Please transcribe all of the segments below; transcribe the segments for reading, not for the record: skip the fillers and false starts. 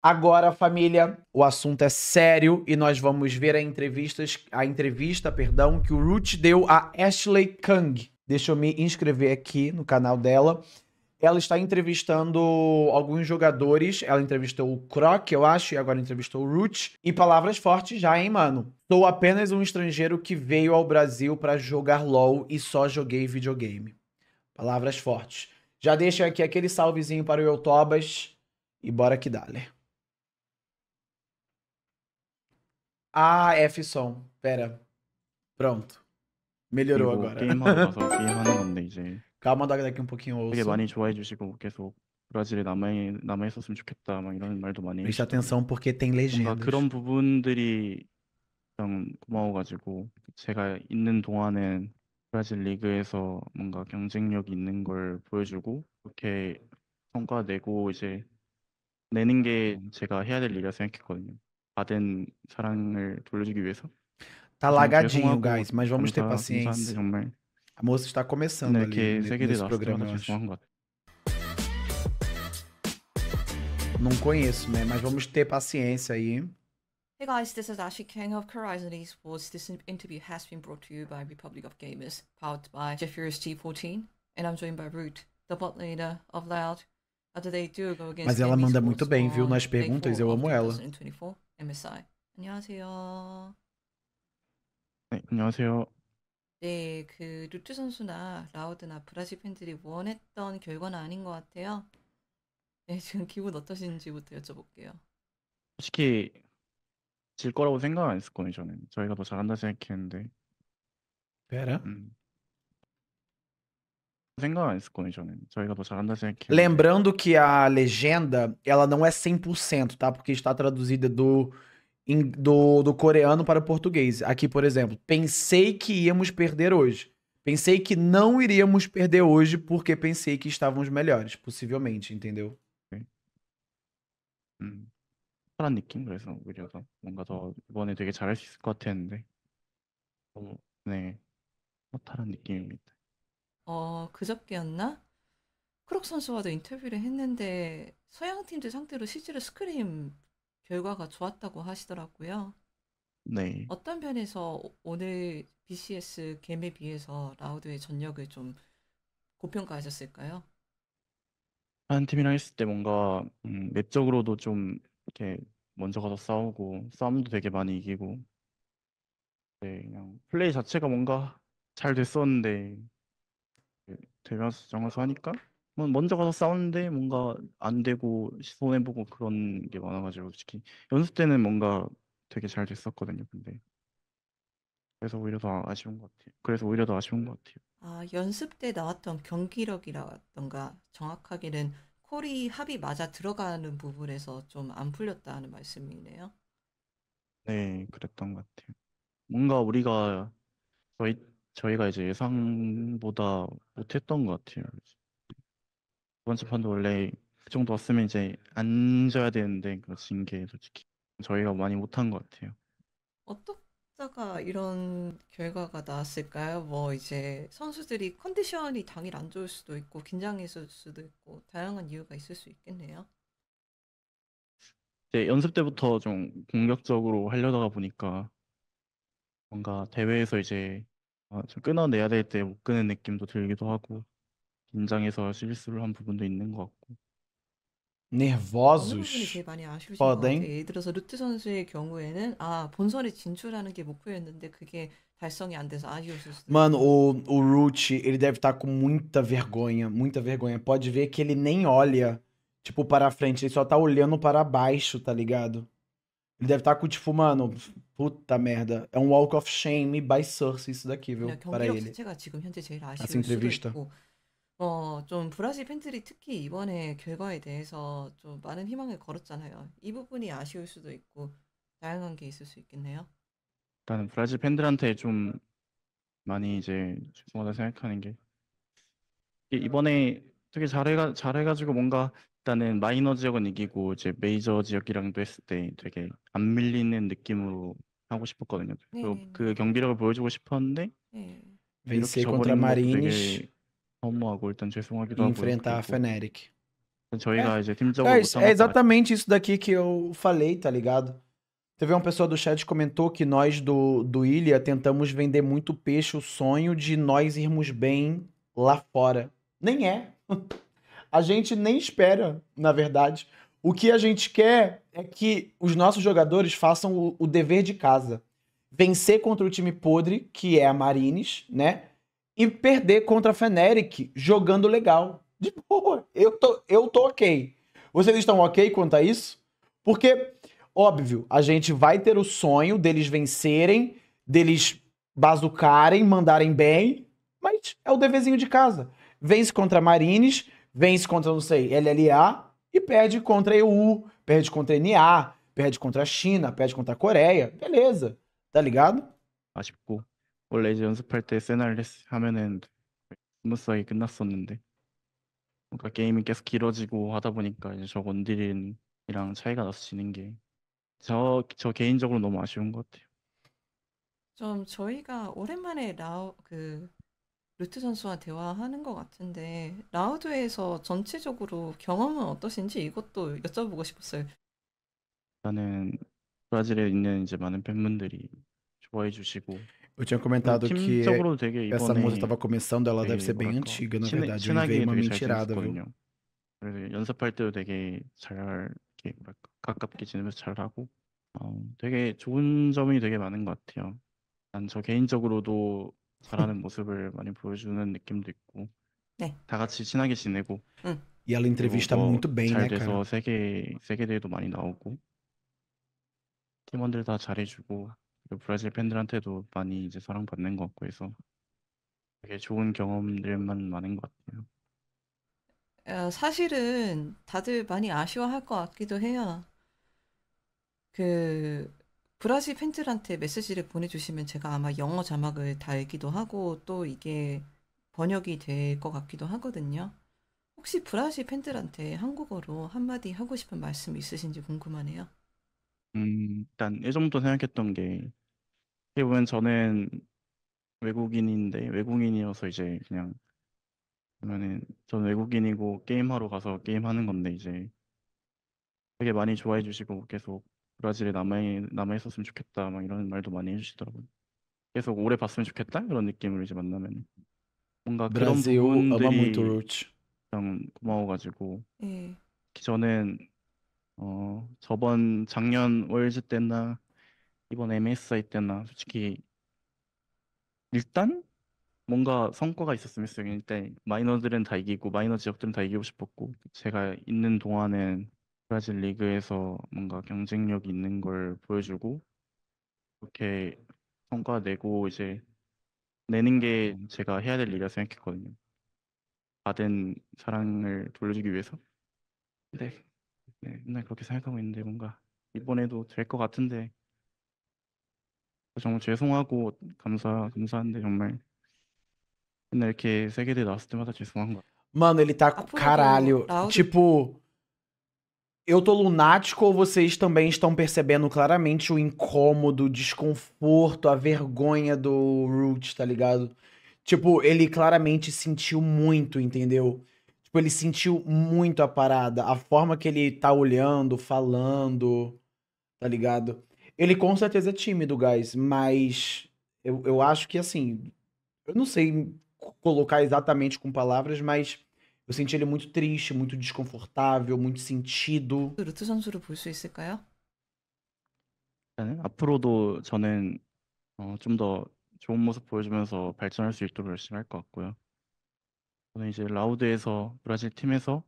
Agora, família, o assunto é sério e nós vamos ver a entrevista, que o Root deu a Ashley Kang. Deixa eu me inscrever aqui no canal dela. Ela está entrevistando alguns jogadores. Ela entrevistou o Croc, eu acho, e agora entrevistou o Root. E palavras fortes já, hein, mano? Sou apenas um estrangeiro que veio ao Brasil para jogar LOL e só joguei videogame. Palavras fortes. Já deixa aqui aquele salvezinho para o Eutobas e bora que dale. Ah, F-som. Pera. Pronto. Melhorou agora. Calma, dá daqui um pouquinho ouço. Presta atenção porque tem legendas. Tá lagadinho, guys, mas vamos ter paciência. A moça está começando ali nesse programa, eu acho. Não conheço, né? Mas vamos ter paciência aí. Hey guys, this is Ashley Kang of Horizon Esports. This interview has been brought to you by Republic of Gamers, powered by Jeffy's T14, and I'm joined by Root, the bot leader of Loud. Mas ela manda muito bem, viu? Nas perguntas, eu amo ela. MSI. 안녕하세요. 네, 안녕하세요. 네, 그 루트 선수나 라우드나 브라질 팬들이 원했던 결과는 아닌 것 같아요. 네, 지금 기분 어떠신지부터 여쭤볼게요. 솔직히 질 거라고 생각 안 했을 거예요, 저는. 저희가 더 잘한다 생각했는데. 배라? Lembrando que a legenda, ela não é 100%, tá? Porque está traduzida do coreano para o português. Aqui, por exemplo, pensei que íamos perder hoje. Pensei que não iríamos perder hoje porque pensei que estávamos melhores, possivelmente, entendeu? 그저께였나? 크록 선수와도 인터뷰를 했는데 서양 팀들 상대로 실제로 스크림 결과가 좋았다고 하시더라고요. 네. 어떤 면에서 오늘 BCS 겜에 비해서 라우드의 전력을 좀 고평가하셨을까요? 한 팀이랑 했을 때 뭔가 맵적으로도 좀 이렇게 먼저 가서 싸우고 싸움도 되게 많이 이기고 네, 그냥 플레이 자체가 뭔가 잘 됐었는데 되면서 정해서 하니까 먼저 가서 싸우는데 뭔가 안 되고 손해 보고 그런 게 많아가지고 솔직히 연습 때는 뭔가 되게 잘 됐었거든요. 근데 그래서 오히려 더 아쉬운 것 같아요. 아 연습 때 나왔던 경기력이라던가 정확하게는 콜이 합이 맞아 들어가는 부분에서 좀 안 풀렸다는 말씀이네요. 네, 그랬던 것 같아요. 뭔가 우리가 저희가 이제 예상보다 못했던 것 같아요. 이번 재판도 원래 그 정도 왔으면 이제 안 져야 되는데 진 게 솔직히 저희가 많이 못한 것 같아요. 어떻다가 이런 결과가 나왔을까요? 뭐 이제 선수들이 컨디션이 당일 안 좋을 수도 있고 긴장했을 수도 있고 다양한 이유가 있을 수 있겠네요. 이제 연습 때부터 좀 공격적으로 하려다가 보니까 뭔가 대회에서 이제 좀 끊어내야 될 때 못 끊는 느낌도 들기도 하고 긴장해서 실수를 한 부분도 있는 것 같고. Nervosos. Podem. 예를 들어서 루트 선수의 경우에는 아 본선에 진출하는 게 목표였는데 그게 달성이 안 돼서 아쉬웠을 수도. Mano, o Root, ele deve estar com muita vergonha, muita vergonha. Pode ver que ele nem olha, tipo, para frente, ele só tá olhando para baixo, tá ligado? Ele deve estar com, tipo, mano, puta merda. É um walk of shame by Zeus isso daqui, viu? Para ele. Essa entrevista. 좀 브라질 팬들이 특히 이번에 결과에 대해서 좀 많은 희망을 걸었잖아요. 이 부분이 아쉬울 수도 있고 다양한 게 있을 수 있겠네요. 일단 브라질 팬들한테 좀 많이 이제 죄송하다 생각하는 게 이번에 되게 잘해가지고 뭔가 일단은 마이너 지역은 이기고 이제 메이저 지역이랑도 했을 때 되게 안 밀리는 느낌으로 하고 싶었거든요. 그 경기력을 보여주고 싶었는데 이렇게 저버린 것도 되게 허무하고 일단 죄송하기도 하고. Enfrentar a Fnatic. É exatamente isso daqui que eu falei, tá ligado? Teve uma pessoa do chat que comentou que nós do Ilha tentamos vender muito peixe o sonho de nós irmos bem lá fora. Nem é. A gente nem espera, na verdade. O que a gente quer é que os nossos jogadores façam o dever de casa. Vencer contra o time podre, que é a Marines, né? E perder contra a Fnatic jogando legal. De boa, eu tô ok. Vocês estão ok quanto a isso? Porque, óbvio, a gente vai ter o sonho deles vencerem, deles bazucarem, mandarem bem, mas é o deverzinho de casa. Vence contra Marines, vence contra, não sei, LLA, e perde contra EU, perde contra NA, perde contra a China, perde contra a Coreia. Beleza, tá ligado? Acho que o Legends pertencenar desse ramenendo. Não sei, que nasceu, né? 그러니까 게임이 계속 길어지고 하다 보니까 이제 저 원딜이랑 차이가 나서 지는 게 저 개인적으로 너무 아쉬운 것 같아요. 좀 저희가 오랜만에 루트 선수와 대화하는 것 같은데 라우드에서 전체적으로 경험은 어떠신지 이것도 여쭤보고 싶었어요. 나는 브라질에 있는 이제 많은 팬분들이 좋아해 주시고 Eu tinha comentado que essa moça estava começando, ela deve ser bem antiga, na verdade. Eu inventei uma mentirada, viu? E ela entrevista muito bem, né, cara? 브라질 팬들한테도 많이 이제 사랑받는 것 같고 해서 되게 좋은 경험들만 많은 것 같아요. 사실은 다들 많이 아쉬워할 것 같기도 해요. 브라질 팬들한테 메시지를 보내주시면 제가 아마 영어 자막을 달기도 하고 또 이게 번역이 될 것 같기도 하거든요. 혹시 브라질 팬들한테 한국어로 한마디 하고 싶은 말씀 있으신지 궁금하네요. 일단 예전부터 생각했던 게 어떻게 보면 저는 외국인인데 외국인이어서 이제 그냥 그러면은 전 외국인이고 게임하러 가서 게임하는 건데 이제 되게 많이 좋아해 주시고 계속 브라질에 남아 있었으면 좋겠다 막 이런 말도 많이 해주시더라고요. 계속 오래 봤으면 좋겠다 그런 느낌으로 이제 만나면 뭔가 그런 부분들이 그냥 고마워가지고 저는 저번 작년 월즈 때나 이번 MSI 때나 솔직히 일단 뭔가 성과가 있었으면 했어요. 일단 마이너들은 다 이기고 마이너 지역들은 다 이기고 싶었고 제가 있는 동안은 브라질 리그에서 뭔가 경쟁력이 있는 걸 보여주고 이렇게 성과 내고 이제 내는 게 제가 해야 될 일이라 생각했거든요. 받은 사랑을 돌려주기 위해서. 네. 맨날 그렇게 생각하고 있는데 뭔가 이번에도 될 것 같은데 정말 죄송하고 감사한데 정말 맨날 이렇게 세계대회 나왔을 때마다 죄송한 거야. Mano, ele tá com caralho. Tipo, eu tô lunático ou vocês também estão percebendo claramente o incômodo, o desconforto, a vergonha do Root, tá ligado? Tipo, ele claramente sentiu muito, entendeu? Tipo, ele sentiu muito a parada, a forma que ele tá olhando, falando, tá ligado? Ele com certeza é tímido, guys, mas eu acho que, assim, eu não sei colocar exatamente com palavras, mas eu senti ele muito triste, muito desconfortável, muito sentido. 루트 선수를 볼 수 있을까요? 앞으로도 저는 좀 더 좋은 모습 보여주면서 발전할 수 있도록 열심히 할 것 같고요. 저는 이제 라우드에서 브라질 팀에서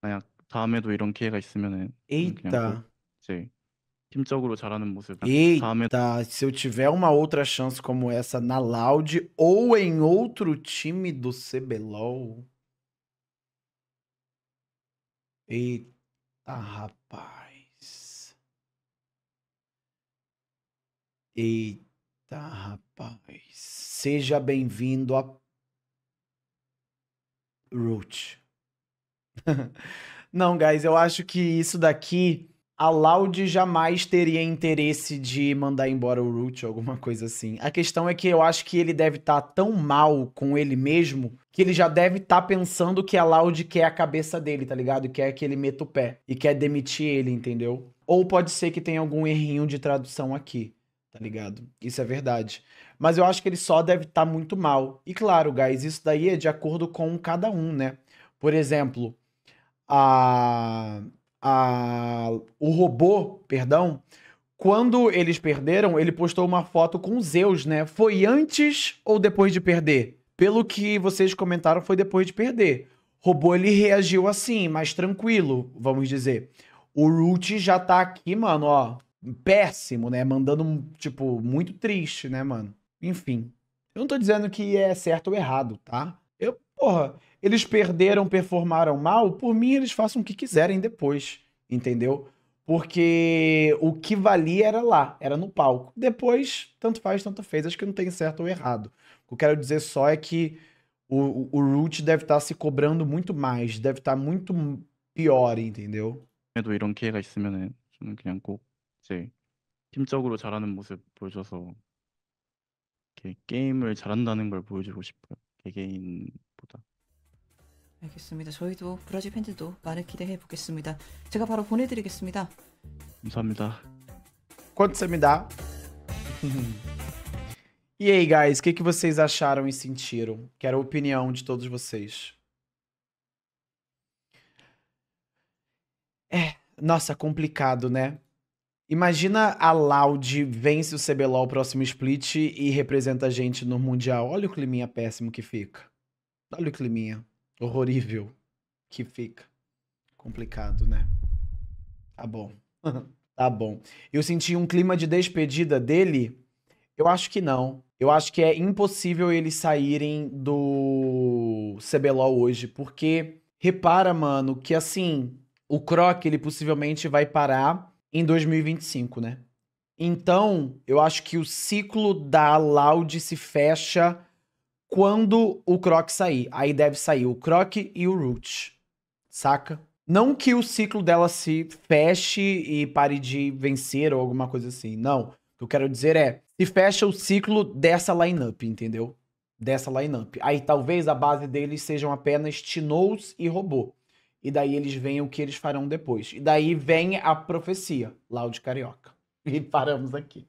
만약 다음에도 이런 기회가 있으면은 그냥 이제 팀적으로 잘하는 모습 다음에 se eu tiver uma outra chance como essa na Loud ou em outro time do CBLOL. Eita, rapaz. Eita, rapaz. Seja bem-vindo a Root. Não, guys, eu acho que isso daqui a Loud jamais teria interesse de mandar embora o Root ou alguma coisa assim. A questão é que eu acho que ele deve estar tão mal com ele mesmo que ele já deve estar pensando que a Loud quer a cabeça dele, tá ligado? Quer que ele meta o pé e quer demitir ele, entendeu? Ou pode ser que tenha algum errinho de tradução aqui, tá ligado? Isso é verdade. Mas eu acho que ele só deve estar muito mal. E claro, guys, isso daí é de acordo com cada um, né? Por exemplo, o Robô, perdão, quando eles perderam, ele postou uma foto com o Zeus, né? Foi antes ou depois de perder? Pelo que vocês comentaram, foi depois de perder. Robô, ele reagiu assim, mais tranquilo, vamos dizer. O Root já tá aqui, mano, ó, péssimo, né? Mandando, tipo, muito triste, né, mano? Enfim, eu não tô dizendo que é certo ou errado, tá? Eu, porra... Eles perderam, performaram mal, por mim eles façam o que quiserem depois, entendeu? Porque o que valia era lá, era no palco. Depois, tanto faz, tanto fez. Acho que não tem certo ou errado. O que eu quero dizer só é que o Root deve estar se cobrando muito mais, deve estar muito pior, entendeu? 그래도 이런 기회가 있으면은 저는 그냥 꼭 이제 팀적으로 잘하는 모습 보여줘서 이렇게 게임을 잘한다는 걸 보여주고 싶어요. 개개인보다. 알겠습니다. 저희도 브라질 팬들도 많은 기대해 보겠습니다. 제가 바로 보내드리겠습니다. 감사합니다. 감사합니다. E aí, guys, o que vocês acharam e sentiram? Quero a opinião de todos vocês. É, nossa, complicado, né? Imagina a Loud vence o CBLOL próximo split e representa a gente no Mundial. Olha o climinha péssimo que fica. Olha o climinha horrorível que fica. Complicado, né? Tá bom. Tá bom. Eu senti um clima de despedida dele? Eu acho que não. Eu acho que é impossível eles saírem do CBLOL hoje, porque repara, mano, que assim, o Croc, ele possivelmente vai parar em 2025, né? Então, eu acho que o ciclo da Loud se fecha quando o Croc sair. Aí deve sair o Croc e o Root, saca? Não que o ciclo dela se feche e pare de vencer ou alguma coisa assim, não. O que eu quero dizer é, se fecha o ciclo dessa lineup, entendeu? Dessa lineup. Aí talvez a base deles sejam apenas Tinous e Robô. E daí eles veem o que eles farão depois. E daí vem a profecia, Loud Carioca. E paramos aqui.